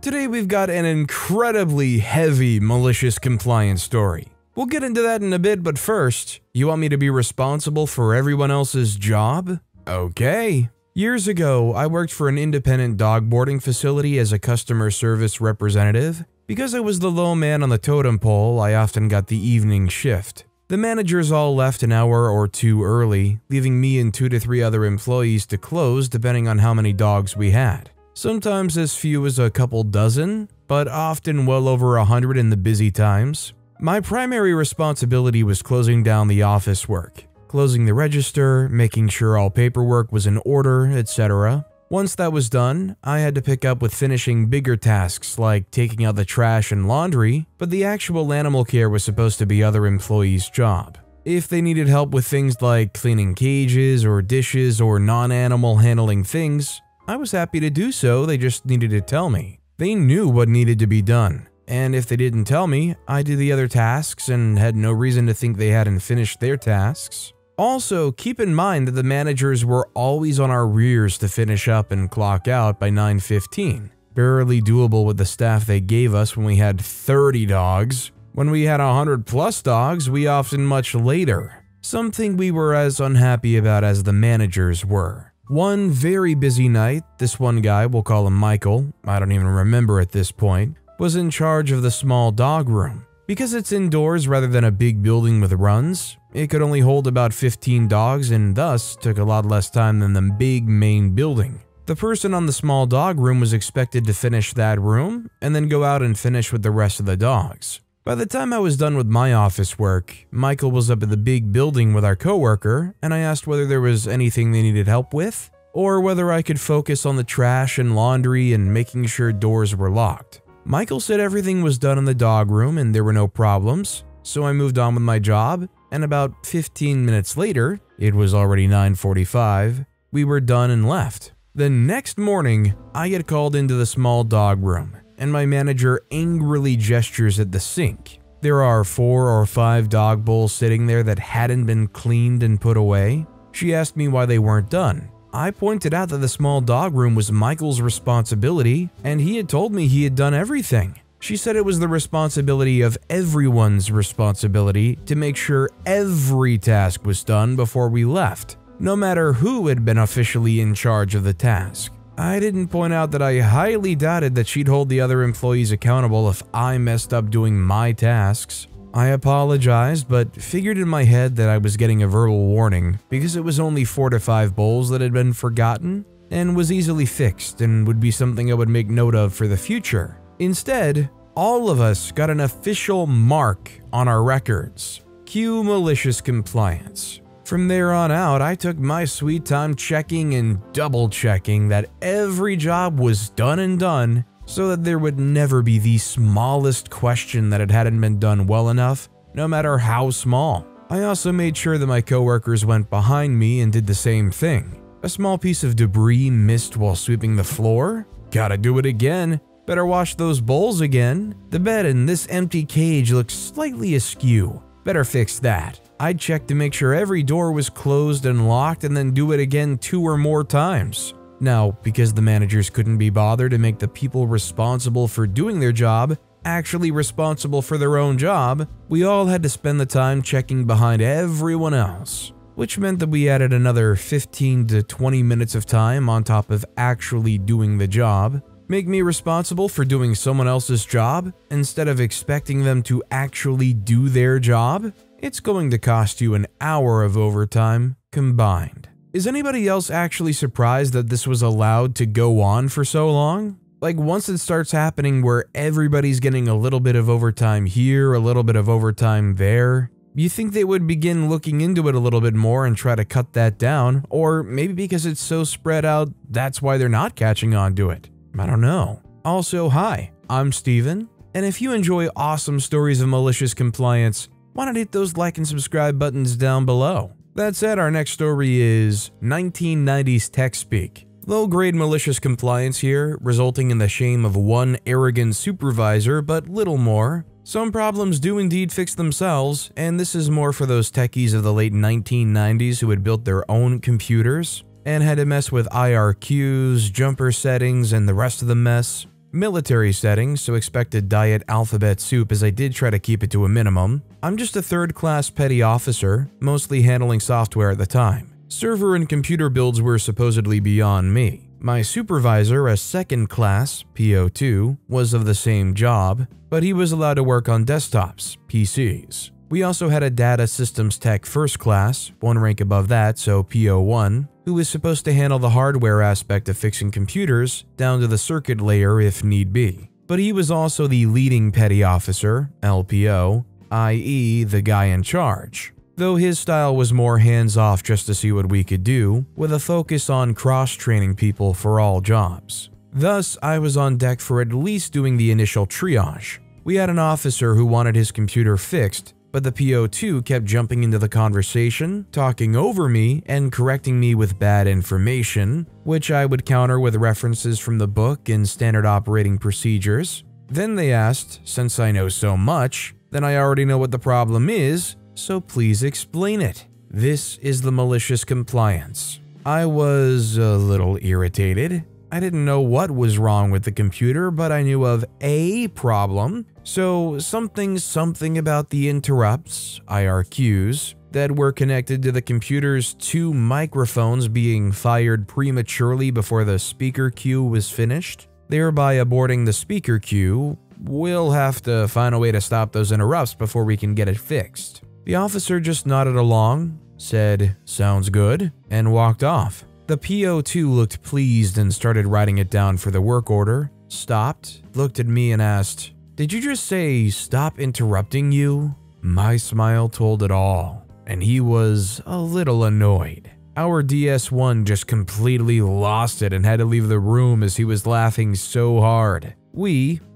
Today we've got an incredibly heavy malicious compliance story. We'll get into that in a bit, but first, you want me to be responsible for everyone else's job? Okay. Years ago, I worked for an independent dog boarding facility as a customer service representative. Because I was the low man on the totem pole, I often got the evening shift. The managers all left an hour or two early, leaving me and 2 to 3 other employees to close depending on how many dogs we had. Sometimes as few as a couple dozen, but often well over 100 in the busy times. My primary responsibility was closing down the office work, closing the register, making sure all paperwork was in order, etc. Once that was done, I had to pick up with finishing bigger tasks like taking out the trash and laundry, but the actual animal care was supposed to be other employees' job. If they needed help with things like cleaning cages or dishes or non-animal handling things, I was happy to do so, they just needed to tell me. They knew what needed to be done, and if they didn't tell me, I did the other tasks and had no reason to think they hadn't finished their tasks. Also, keep in mind that the managers were always on our rears to finish up and clock out by 9:15. Barely doable with the staff they gave us when we had 30 dogs. When we had 100 plus dogs, we often much later. Something we were as unhappy about as the managers were. One very busy night, this one guy, we'll call him Michael, I don't even remember at this point, was in charge of the small dog room. Because it's indoors rather than a big building with runs, it could only hold about 15 dogs and thus took a lot less time than the big main building. The person on the small dog room was expected to finish that room and then go out and finish with the rest of the dogs. By the time I was done with my office work, Michael was up at the big building with our coworker, and I asked whether there was anything they needed help with, or whether I could focus on the trash and laundry and making sure doors were locked. Michael said everything was done in the dog room and there were no problems, so I moved on with my job, and about 15 minutes later, it was already 9:45, we were done and left. The next morning, I get called into the small dog room, and my manager angrily gestures at the sink. There are 4 or 5 dog bowls sitting there that hadn't been cleaned and put away. She asked me why they weren't done. I pointed out that the small dog room was Michael's responsibility, and he had told me he had done everything. She said it was the responsibility of everyone's responsibility to make sure every task was done before we left, no matter who had been officially in charge of the task. I didn't point out that I highly doubted that she'd hold the other employees accountable if I messed up doing my tasks. I apologized, but figured in my head that I was getting a verbal warning because it was only 4 to 5 bowls that had been forgotten and was easily fixed and would be something I would make note of for the future. Instead, all of us got an official mark on our records. Cue malicious compliance. From there on out, I took my sweet time checking and double-checking that every job was done and done, so that there would never be the smallest question that it hadn't been done well enough, no matter how small. I also made sure that my coworkers went behind me and did the same thing. A small piece of debris missed while sweeping the floor? Gotta do it again. Better wash those bowls again. The bed in this empty cage looks slightly askew. Better fix that. I'd check to make sure every door was closed and locked and then do it again 2 or more times. Now, because the managers couldn't be bothered to make the people responsible for doing their job actually responsible for their own job, we all had to spend the time checking behind everyone else, which meant that we added another 15 to 20 minutes of time on top of actually doing the job. Make me responsible for doing someone else's job instead of expecting them to actually do their job? It's going to cost you an hour of overtime combined. Is anybody else actually surprised that this was allowed to go on for so long? Like, once it starts happening where everybody's getting a little bit of overtime here, a little bit of overtime there, you think they would begin looking into it a little bit more and try to cut that down, or maybe because it's so spread out, that's why they're not catching on to it. I don't know. Also, hi, I'm Steven, and if you enjoy awesome stories of malicious compliance, why not hit those like and subscribe buttons down below? That said, our next story is 1990s tech speak. Low-grade malicious compliance here, resulting in the shame of one arrogant supervisor, but little more. Some problems do indeed fix themselves, and this is more for those techies of the late 1990s who had built their own computers and had to mess with IRQs, jumper settings, and the rest of the mess. Military settings, so expected diet alphabet soup as I did try to keep it to a minimum. I'm just a third-class petty officer, mostly handling software at the time. Server and computer builds were supposedly beyond me. My supervisor, a second class, PO2, was of the same job, but he was allowed to work on desktops, PCs. We also had a data systems tech first class, one rank above that, so PO1, who was supposed to handle the hardware aspect of fixing computers, down to the circuit layer if need be. But he was also the leading petty officer, LPO, i.e. the guy in charge, though his style was more hands-off just to see what we could do, with a focus on cross-training people for all jobs. Thus, I was on deck for at least doing the initial triage. We had an officer who wanted his computer fixed, but the PO2 kept jumping into the conversation, talking over me, and correcting me with bad information, which I would counter with references from the book and standard operating procedures. Then they asked, since I know so much, then I already know what the problem is, so please explain it. This is the malicious compliance. I was a little irritated. I didn't know what was wrong with the computer, but I knew of a problem. So something about the interrupts, IRQs, that were connected to the computer's two microphones being fired prematurely before the speaker queue was finished, thereby aborting the speaker queue. We'll have to find a way to stop those interrupts before we can get it fixed. The officer just nodded along, said, "Sounds good," and walked off. The PO2 looked pleased and started writing it down for the work order, stopped, looked at me and asked, "Did you just say, stop interrupting you?" My smile told it all, and he was a little annoyed. Our DS1 just completely lost it and had to leave the room as he was laughing so hard.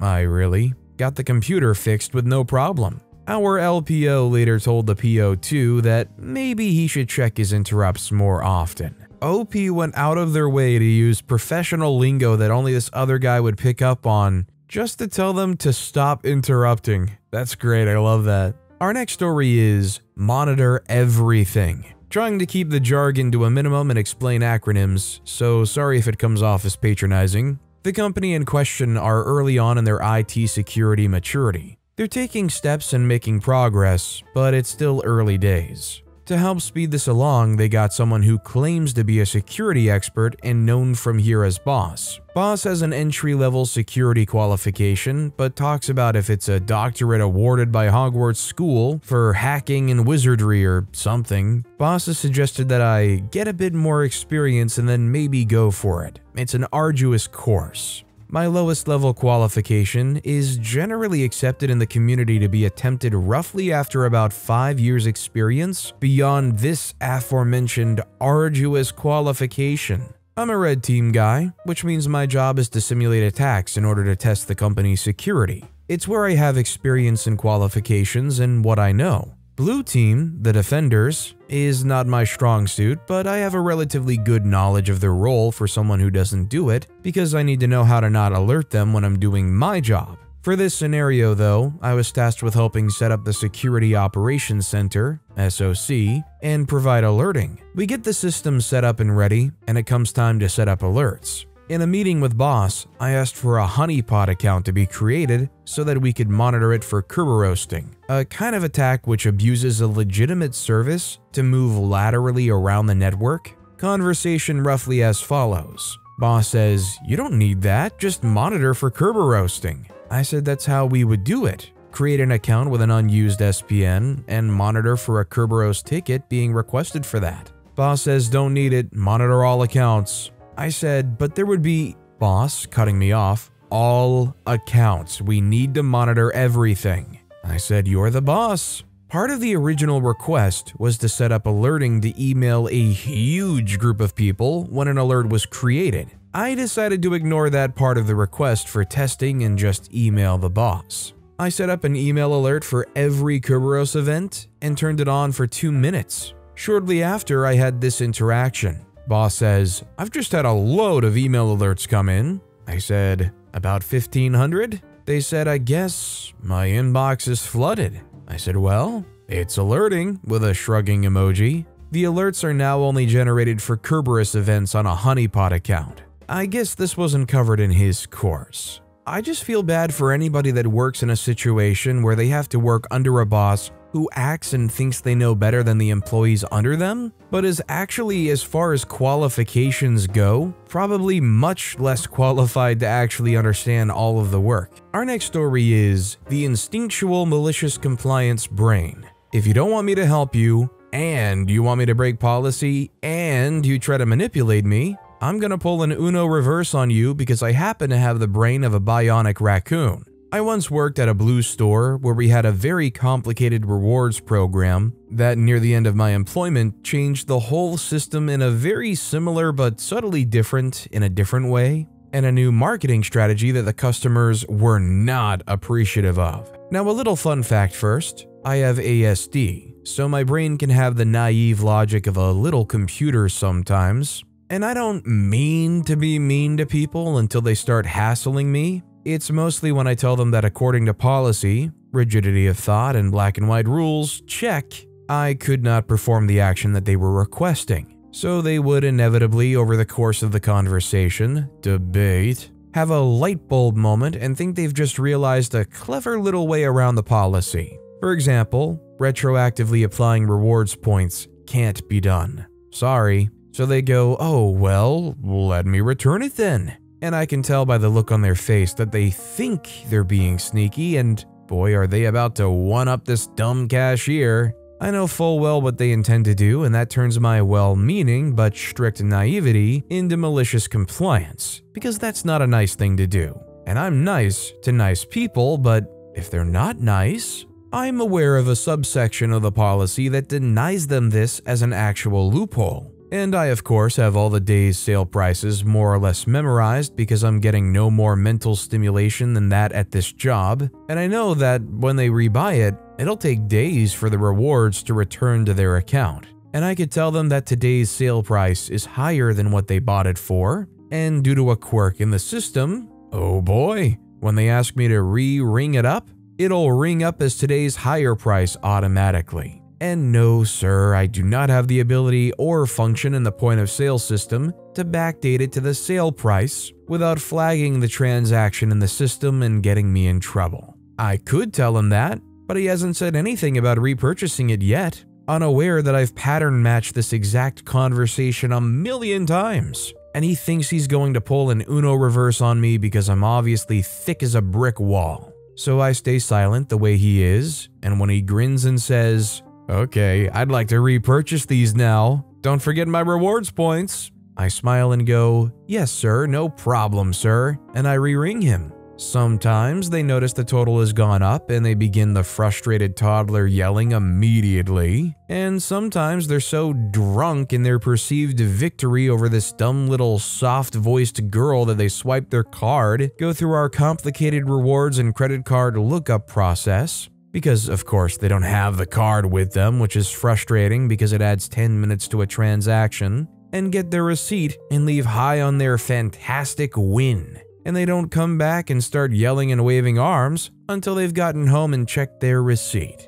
I got the computer fixed with no problem. Our LPO later told the PO2 that maybe he should check his interrupts more often. OP went out of their way to use professional lingo that only this other guy would pick up on, just to tell them to stop interrupting. That's great, I love that. Our next story is Monitor Everything. Trying to keep the jargon to a minimum and explain acronyms, so sorry if it comes off as patronizing. The company in question are early on in their IT security maturity. They're taking steps and making progress, but it's still early days. To help speed this along, they got someone who claims to be a security expert and known from here as Boss. Boss has an entry-level security qualification, but talks about if it's a doctorate awarded by Hogwarts School for hacking and wizardry or something. Boss has suggested that I get a bit more experience and then maybe go for it. It's an arduous course. My lowest level qualification is generally accepted in the community to be attempted roughly after about 5 years experience beyond this aforementioned arduous qualification. I'm a red team guy, which means my job is to simulate attacks in order to test the company's security. It's where I have experience and qualifications and what I know. Blue team, the defenders, is not my strong suit, but I have a relatively good knowledge of their role for someone who doesn't do it, because I need to know how to not alert them when I'm doing my job. For this scenario though, I was tasked with helping set up the Security Operations Center, SOC, and provide alerting. We get the system set up and ready, and it comes time to set up alerts. In a meeting with Boss, I asked for a honeypot account to be created so that we could monitor it for Kerberoasting, a kind of attack which abuses a legitimate service to move laterally around the network. Conversation roughly as follows. Boss says, "You don't need that, just monitor for Kerberoasting." I said that's how we would do it. Create an account with an unused SPN and monitor for a Kerberos ticket being requested for that. Boss says don't need it, monitor all accounts. I said, but there would be, Boss cutting me off, all accounts. We need to monitor everything. I said, you're the boss. Part of the original request was to set up alerting to email a huge group of people when an alert was created. I decided to ignore that part of the request for testing and just email the boss. I set up an email alert for every Kuberos event and turned it on for 2 minutes. Shortly after, I had this interaction. Boss says, I've just had a load of email alerts come in. I said, about 1,500? They said, I guess my inbox is flooded. I said, well, it's alerting, with a shrugging emoji. The alerts are now only generated for Kerberos events on a honeypot account. I guess this wasn't covered in his course. I just feel bad for anybody that works in a situation where they have to work under a boss who acts and thinks they know better than the employees under them, but is actually, as far as qualifications go, probably much less qualified to actually understand all of the work. Our next story is The Instinctual Malicious Compliance Brain. If you don't want me to help you, and you want me to break policy, and you try to manipulate me, I'm gonna pull an Uno reverse on you because I happen to have the brain of a bionic raccoon. I once worked at a blue store where we had a very complicated rewards program that near the end of my employment changed the whole system in a very similar but subtly different in a different way, and a new marketing strategy that the customers were not appreciative of. Now a little fun fact first, I have ASD, so my brain can have the naive logic of a little computer sometimes. And I don't mean to be mean to people until they start hassling me. It's mostly when I tell them that according to policy, rigidity of thought, and black and white rules, check, I could not perform the action that they were requesting. So they would inevitably, over the course of the conversation, debate, have a light bulb moment and think they've just realized a clever little way around the policy. For example, retroactively applying rewards points can't be done. Sorry. So they go, oh, well, let me return it then. And I can tell by the look on their face that they think they're being sneaky and boy are they about to one-up this dumb cashier. I know full well what they intend to do and that turns my well-meaning but strict naivety into malicious compliance because that's not a nice thing to do. And I'm nice to nice people, but if they're not nice, I'm aware of a subsection of the policy that denies them this as an actual loophole. And I of course have all the day's sale prices more or less memorized because I'm getting no more mental stimulation than that at this job, and I know that when they rebuy it, it'll take days for the rewards to return to their account. And I could tell them that today's sale price is higher than what they bought it for, and due to a quirk in the system, oh boy, when they ask me to re-ring it up, it'll ring up as today's higher price automatically. And no, sir, I do not have the ability or function in the point-of-sale system to backdate it to the sale price without flagging the transaction in the system and getting me in trouble. I could tell him that, but he hasn't said anything about repurchasing it yet, unaware that I've pattern-matched this exact conversation 1,000,000 times, and he thinks he's going to pull an Uno reverse on me because I'm obviously thick as a brick wall. So I stay silent the way he is, and when he grins and says, okay, I'd like to repurchase these now. Don't forget my rewards points. I smile and go, yes, sir, no problem, sir, and I re-ring him. Sometimes they notice the total has gone up and they begin the frustrated toddler yelling immediately, and sometimes they're so drunk in their perceived victory over this dumb little soft-voiced girl that they swipe their card, go through our complicated rewards and credit card lookup process, because of course they don't have the card with them, which is frustrating because it adds 10 minutes to a transaction, and get their receipt and leave high on their fantastic win. And they don't come back and start yelling and waving arms until they've gotten home and checked their receipt.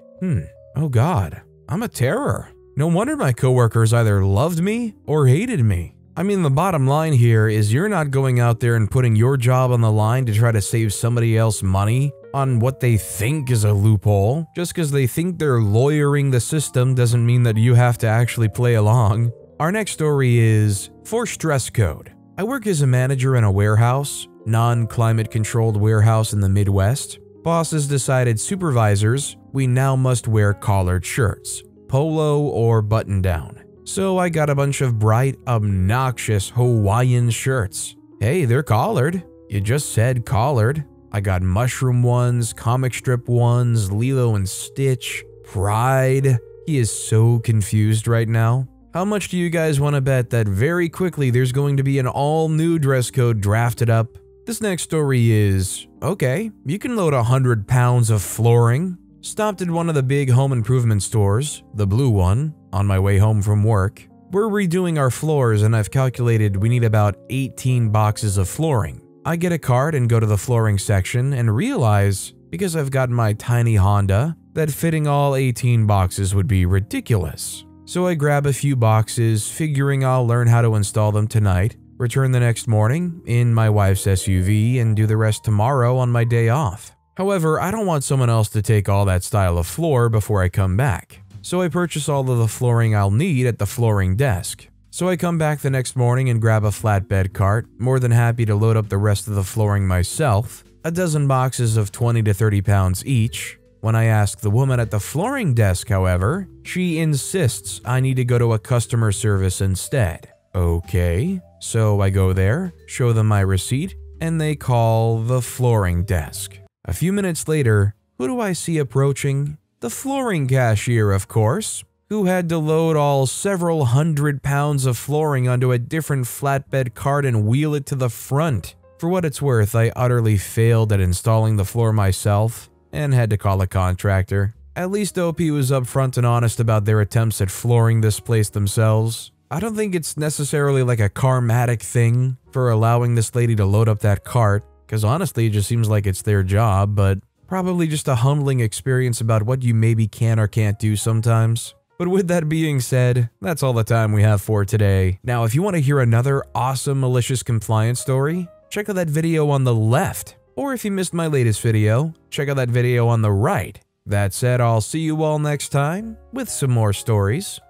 Oh god, I'm a terror. No wonder my coworkers either loved me or hated me. I mean, the bottom line here is you're not going out there and putting your job on the line to try to save somebody else money on what they think is a loophole. Just because they think they're lawyering the system doesn't mean that you have to actually play along. Our next story is Forced Dress Code. I work as a manager in a warehouse, non-climate controlled warehouse in the Midwest. Bosses decided supervisors, we now must wear collared shirts, polo or button-down. So I got a bunch of bright, obnoxious Hawaiian shirts. Hey, they're collared. You just said collared. I got mushroom ones, comic strip ones, Lilo and Stitch, Pride. He is so confused right now. How much do you guys want to bet that very quickly there's going to be an all-new dress code drafted up? This next story is, okay, you can load 100 pounds of flooring. Stopped at one of the big home improvement stores, the blue one, on my way home from work. We're redoing our floors and I've calculated we need about 18 boxes of flooring. I get a card and go to the flooring section and realize, because I've got my tiny Honda, that fitting all 18 boxes would be ridiculous. So I grab a few boxes, figuring I'll learn how to install them tonight, return the next morning in my wife's SUV, and do the rest tomorrow on my day off. However, I don't want someone else to take all that style of floor before I come back, so I purchase all of the flooring I'll need at the flooring desk. So I come back the next morning and grab a flatbed cart, more than happy to load up the rest of the flooring myself, a dozen boxes of 20 to 30 pounds each. When I ask the woman at the flooring desk, however, she insists I need to go to a customer service instead. Okay, so I go there, show them my receipt, and they call the flooring desk. A few minutes later, who do I see approaching? The flooring cashier, of course, who had to load all several hundred pounds of flooring onto a different flatbed cart and wheel it to the front. For what it's worth, I utterly failed at installing the floor myself and had to call a contractor. At least OP was upfront and honest about their attempts at flooring this place themselves. I don't think it's necessarily like a karmatic thing for allowing this lady to load up that cart, because honestly it just seems like it's their job, but probably just a humbling experience about what you maybe can or can't do sometimes. But with that being said, that's all the time we have for today. Now, if you want to hear another awesome malicious compliance story, check out that video on the left. Or if you missed my latest video, check out that video on the right. That said, I'll see you all next time with some more stories.